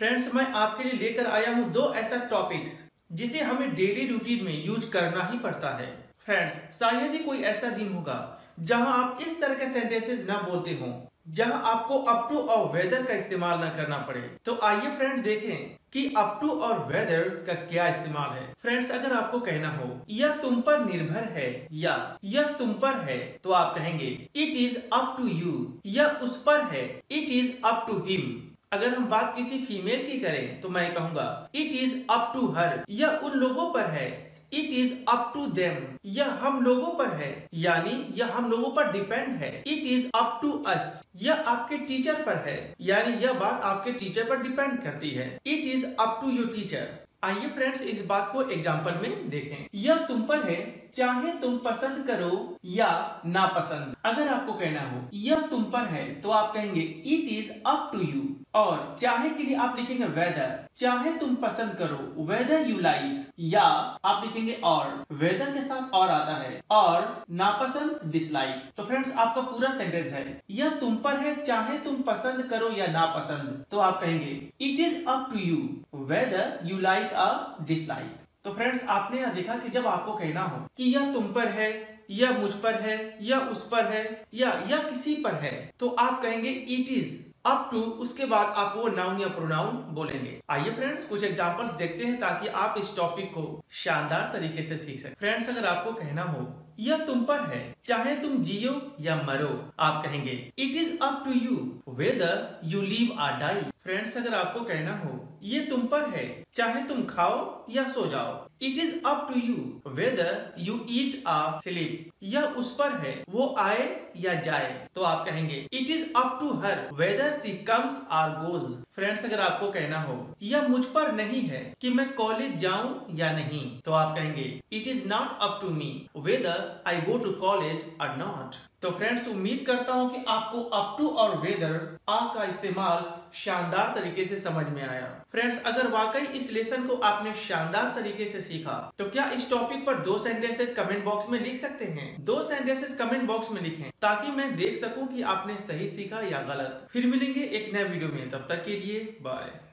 Friends मैं आपके लिए लेकर आया हूँ दो ऐसा टॉपिक्स जिसे हमें डेली रूटीन में यूज करना ही पड़ता है। फ्रेंड्स शायद ही कोई ऐसा दिन होगा जहाँ आप इस तरह के सेंटेंसेस ना बोलते हो, जहाँ आपको अप टू और वेदर का इस्तेमाल ना करना पड़े। तो आइए फ्रेंड्स देखें कि अप टू और वेदर का क्या इस्तेमाल है। फ्रेंड्स अगर आपको कहना हो यह तुम पर निर्भर है या यह तुम पर है, तो आप कहेंगे it is up to you, यह उस पर है, it is up to him. अगर हम बात किसी फीमेल की करें तो मैं कहूँगा it is up to her, यह उन लोगों पर है, it is up to them, यह हम लोगों पर है, यानी यह हम लोगों पर डिपेंड है। It is up to us, यह आपके टीचर पर है, यानी यह बात आपके टीचर पर डिपेंड करती है। It is up to your teacher. आइए फ्रेंड्स इस बात को एग्जाम्पल में देखें। यह तुम पर है, चाहे तुम पसंद करो या ना पसंद। अगर आपको कहना हो यह तुम पर है तो आप कहेंगे it is up to you, और चाहे के लिए आप लिखेंगे वेदर, चाहे तुम पसंद करो वेदर यू लाइक, या आप लिखेंगे और, वेदर के साथ और आता है, और नापसंद डिसलाइक। तो फ्रेंड्स आपका पूरा सेंटेंस है यह तुम पर है, चाहे तुम पसंद करो या ना पसंद, तो आप कहेंगे it is up to you whether you like a dislike. तो फ्रेंड्स आपने यहाँ देखा कि जब आपको कहना हो कि यह तुम पर है, यह मुझ पर है, यह उस पर है, या यह किसी पर है, तो आप कहेंगे इट इज अप टू, उसके बाद आप वो नाउन या प्रोनाउन बोलेंगे। आइए फ्रेंड्स कुछ एग्जांपल्स देखते हैं ताकि आप इस टॉपिक को शानदार तरीके से सीख सकें। फ्रेंड्स अगर आपको कहना हो यह तुम पर है, चाहे तुम जियो या मरो, आप कहेंगे it is up to you whether you live और डाई। फ्रेंड्स अगर आपको कहना हो ये तुम पर है, चाहे तुम खाओ या सो जाओ, it is up to you whether you eat और स्लीप, यह उस पर है, वो आए या जाए, तो आप कहेंगे it is up to her whether she comes और गोज। फ्रेंड्स अगर आपको कहना हो यह मुझ पर नहीं है कि मैं कॉलेज जाऊं या नहीं, तो आप कहेंगे it is not up to me whether I go to college और नॉट। तो फ्रेंड्स उम्मीद करता हूं कि आपको अप टू और वेदर का इस्तेमाल शानदार तरीके से समझ में आया। फ्रेंड्स अगर वाकई इस लेसन को आपने शानदार तरीके से सीखा तो क्या इस टॉपिक पर दो सेंटेंसेस कमेंट बॉक्स में लिख सकते हैं? दो सेंटेंसेस कमेंट बॉक्स में लिखें ताकि मैं देख सकूं कि आपने सही सीखा या गलत। फिर मिलेंगे एक नए वीडियो में, तब तक के लिए बाय।